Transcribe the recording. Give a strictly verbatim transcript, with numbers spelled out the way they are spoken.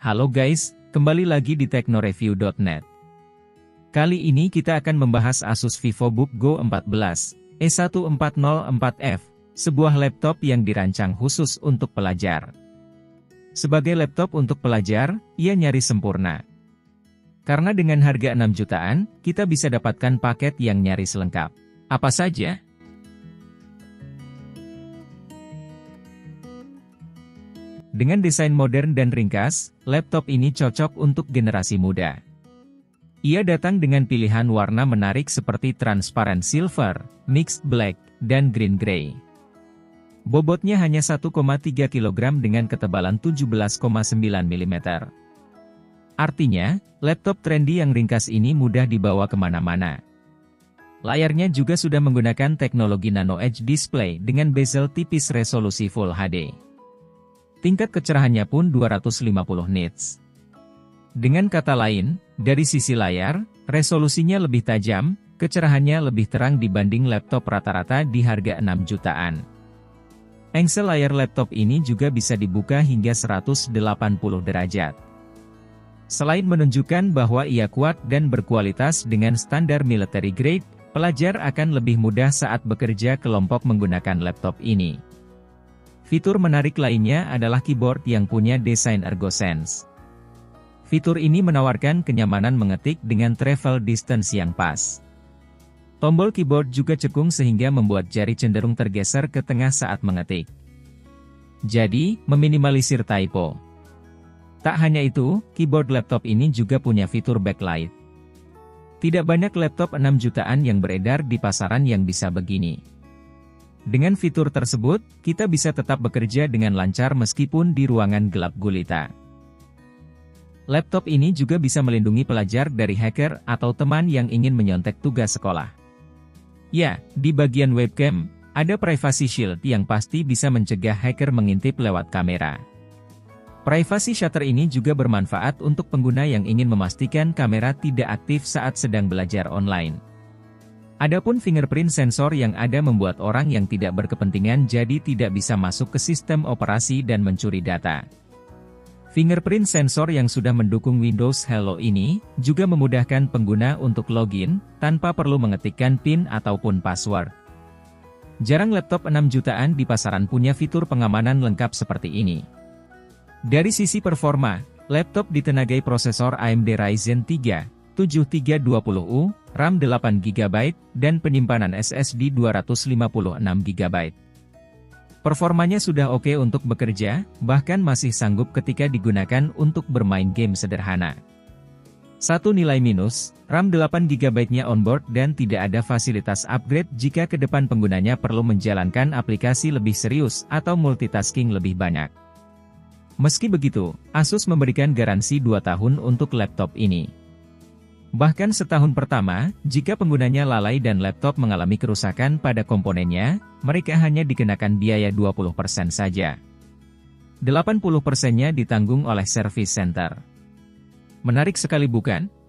Halo guys, kembali lagi di Tekno Review titik net. Kali ini kita akan membahas Asus VivoBook Go empat belas E satu empat nol empat F, sebuah laptop yang dirancang khusus untuk pelajar. Sebagai laptop untuk pelajar, ia nyaris sempurna. Karena dengan harga enam jutaan, kita bisa dapatkan paket yang nyaris lengkap. Apa saja? Dengan desain modern dan ringkas, laptop ini cocok untuk generasi muda. Ia datang dengan pilihan warna menarik seperti transparent silver, mixed black, dan green gray. Bobotnya hanya satu koma tiga kilogram dengan ketebalan tujuh belas koma sembilan milimeter. Artinya, laptop trendy yang ringkas ini mudah dibawa kemana-mana. Layarnya juga sudah menggunakan teknologi Nano Edge Display dengan bezel tipis resolusi Full H D. Tingkat kecerahannya pun dua ratus lima puluh nits. Dengan kata lain, dari sisi layar, resolusinya lebih tajam, kecerahannya lebih terang dibanding laptop rata-rata di harga enam jutaan. Engsel layar laptop ini juga bisa dibuka hingga seratus delapan puluh derajat. Selain menunjukkan bahwa ia kuat dan berkualitas dengan standar military grade, pelajar akan lebih mudah saat bekerja kelompok menggunakan laptop ini. Fitur menarik lainnya adalah keyboard yang punya desain ErgoSense. Fitur ini menawarkan kenyamanan mengetik dengan travel distance yang pas. Tombol keyboard juga cekung sehingga membuat jari cenderung tergeser ke tengah saat mengetik. Jadi, meminimalisir typo. Tak hanya itu, keyboard laptop ini juga punya fitur backlight. Tidak banyak laptop enam jutaan yang beredar di pasaran yang bisa begini. Dengan fitur tersebut, kita bisa tetap bekerja dengan lancar meskipun di ruangan gelap gulita. Laptop ini juga bisa melindungi pelajar dari hacker atau teman yang ingin menyontek tugas sekolah. Ya, di bagian webcam, ada privacy shield yang pasti bisa mencegah hacker mengintip lewat kamera. Privacy shutter ini juga bermanfaat untuk pengguna yang ingin memastikan kamera tidak aktif saat sedang belajar online. Adapun fingerprint sensor yang ada membuat orang yang tidak berkepentingan jadi tidak bisa masuk ke sistem operasi dan mencuri data. Fingerprint sensor yang sudah mendukung Windows Hello ini juga memudahkan pengguna untuk login tanpa perlu mengetikkan PIN ataupun password. Jarang laptop enam jutaan di pasaran punya fitur pengamanan lengkap seperti ini. Dari sisi performa, laptop ditenagai prosesor A M D Ryzen tiga tujuh tiga dua nol U, RAM delapan giga byte, dan penyimpanan S S D dua ratus lima puluh enam giga byte. Performanya sudah oke untuk bekerja, bahkan masih sanggup ketika digunakan untuk bermain game sederhana. Satu nilai minus, RAM delapan giga byte-nya onboard dan tidak ada fasilitas upgrade jika ke depan penggunanya perlu menjalankan aplikasi lebih serius atau multitasking lebih banyak. Meski begitu, Asus memberikan garansi dua tahun untuk laptop ini. Bahkan setahun pertama, jika penggunanya lalai dan laptop mengalami kerusakan pada komponennya, mereka hanya dikenakan biaya dua puluh persen saja. delapan puluh persen-nya ditanggung oleh service center. Menarik sekali bukan?